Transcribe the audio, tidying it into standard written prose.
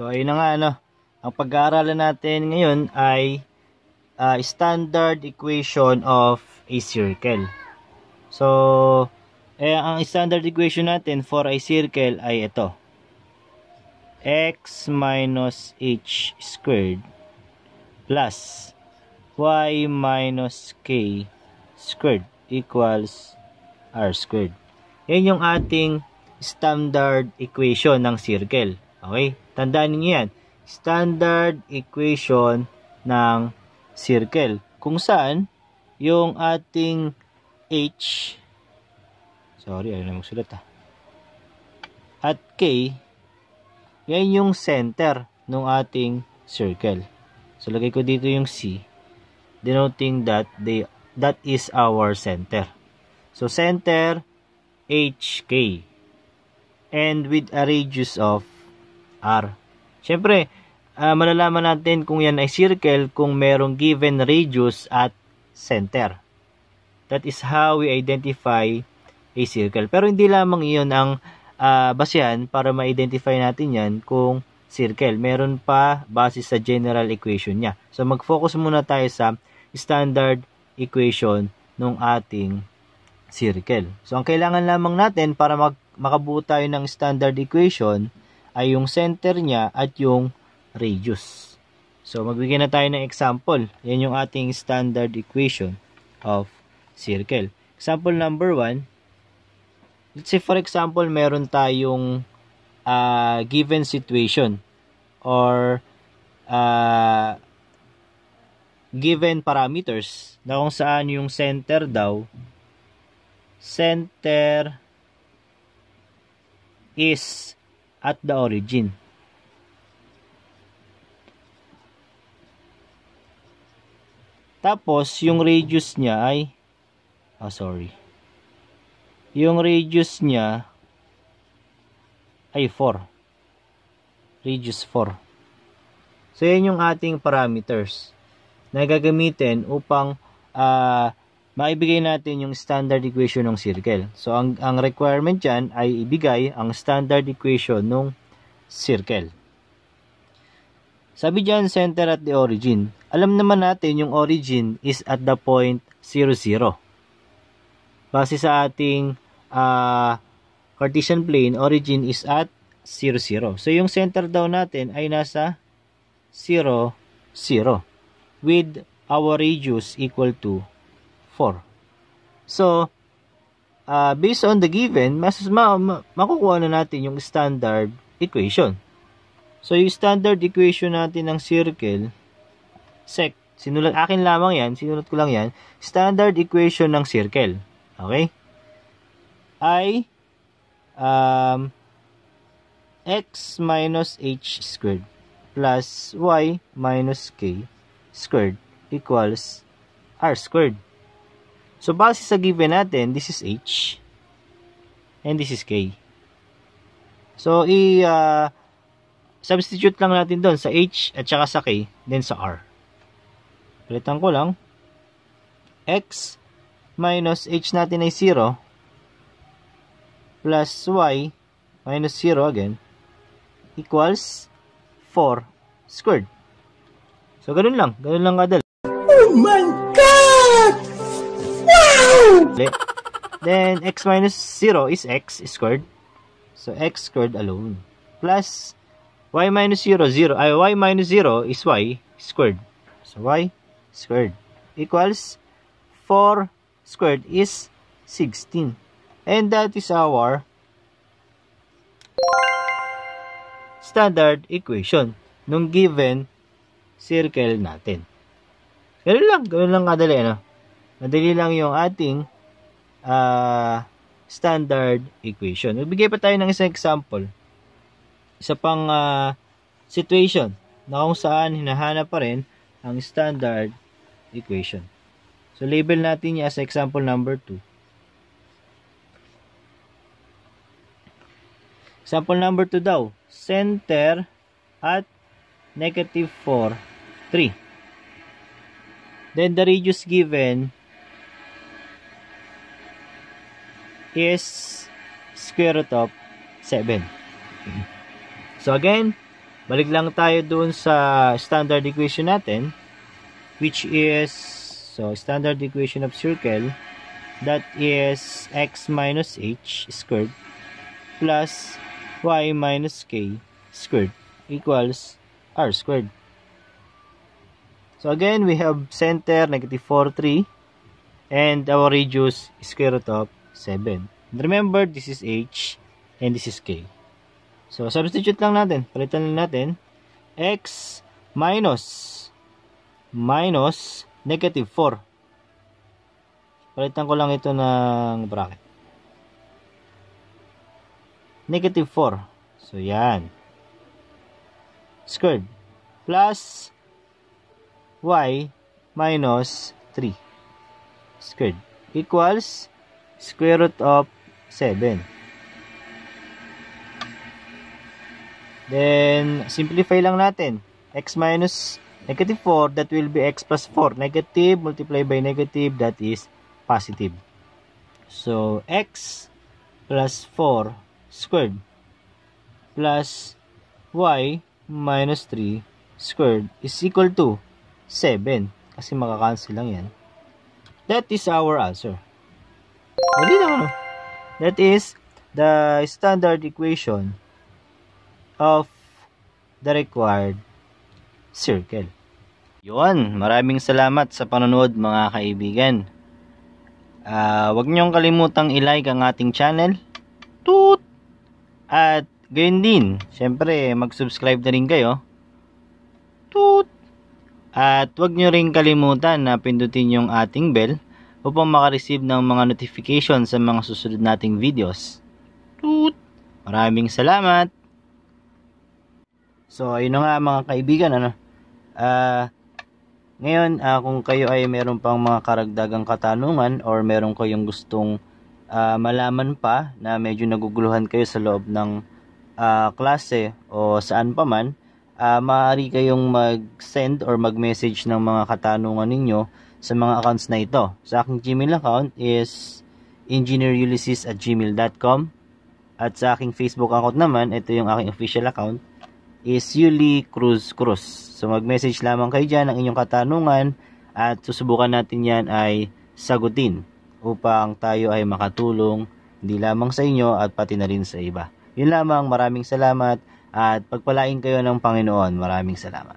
So ayun na nga, ano, ang pag-aaralan natin ngayon ay standard equation of a circle. So ang standard equation natin for a circle ay ito, x minus h squared plus y minus k squared equals r squared. Yan yung ating standard equation ng circle. Okay? Tandaan niyo yan. Standard equation ng circle. Kung saan, yung ating h, sorry, ayaw na magsulat ha, at k, yan yung center ng ating circle. So, lagay ko dito yung c, denoting that that is our center. So, center HK and with a radius of R. Siyempre, malalaman natin kung yan ay circle kung merong given radius at center. That is how we identify a circle. Pero hindi lamang iyon ang basehan para ma-identify natin yan kung circle. Meron pa base sa general equation niya. So, mag-focus muna tayo sa standard equation ng ating circle. So, ang kailangan lamang natin para makabuo tayo ng standard equation ay yung center niya at yung radius. So, magbigyan na tayo ng example. Yan yung ating standard equation of circle. Example number 1, let's say for example, meron tayong given situation or given parameters na kung saan yung center daw, center is at the origin. Tapos, yung radius niya ay, yung radius niya ay 4. Radius 4. So, yan yung ating parameters na gagamitin upang maibigay natin yung standard equation ng circle. So, ang requirement dyan ay ibigay ang standard equation ng circle. Sabi dyan, center at the origin. Alam naman natin yung origin is at the point 0, 0. Base sa ating Cartesian plane, origin is at 0, 0. So, yung center daw natin ay nasa 0, 0. With our radius equal to 4. So, based on the given, makukuha na natin yung standard equation. So, yung standard equation natin ng circle, sinulat ko lang yan, standard equation ng circle, okay, ay x minus h squared plus y minus k squared equals r squared. So, base sa given natin, this is h and this is k. So, i-substitute lang natin doon sa h at saka sa k, then sa r. Palitan ko lang. X minus h natin ay 0 plus y minus 0 again equals 4 squared. So, ganun lang. Ganun lang kadali. Oh my God! Then, x minus 0 is x squared. So, x squared alone. Plus, y minus 0, y minus 0 is y squared. So, y squared equals 4 squared is 16. And that is our standard equation nung given circle natin. Ganun lang kadali, ano? Madali lang yung ating standard equation. Magbigay pa tayo ng isang example. Isa pang situation na kung saan hinahanap pa rin ang standard equation. So, label natin niya as example number 2. Example number 2 daw. Center at negative 4, 3. Then, the radius given is square root of 7. So, again, Balik lang tayo doon sa standard equation natin, which is, so standard equation of circle, that is x minus h squared plus y minus k squared equals r squared. So again, we have center -4, 3, and our radius is √7. Remember, this is h and this is k. So, substitute lang natin. Palitan lang natin. X minus -4. Palitan ko lang ito ng bracket. -4. So, yan. Squared. Plus y minus 3. Squared. Equals √7. Then, simplify lang natin. X minus -4, that will be x plus 4. Negative multiplied by negative, that is positive. So, x plus 4 squared plus y minus 3 squared is equal to 7. Kasi makakancel lang yan. That is our answer. That is the standard equation of the required circle. Yun, maraming salamat sa panonood mga kaibigan. Huwag niyong kalimutang i-like ang ating channel. Toot! At ganyan din, syempre mag-subscribe na rin kayo. Toot! At huwag niyo rin kalimutan na pindutin yung ating bell upang makareceive ng mga notification sa mga susunod nating videos. Toot! Maraming salamat! So, ayun nga mga kaibigan, ano? Ngayon, kung kayo ay meron pang mga karagdagang katanungan or meron kayong gustong malaman pa na medyo naguguluhan kayo sa loob ng klase o saan pa man, maaari kayong mag-send or mag-message ng mga katanungan ninyo sa mga accounts na ito. Sa aking Gmail account is engineerulyses@gmail.com, at sa aking Facebook account naman, ito yung aking official account, is Yuli Cruz. So mag-message lamang kayo dyan ang inyong katanungan at susubukan natin yan ay sagutin upang tayo ay makatulong hindi lamang sa inyo at pati na rin sa iba. Yun lamang, maraming salamat at pagpalain kayo ng Panginoon. Maraming salamat.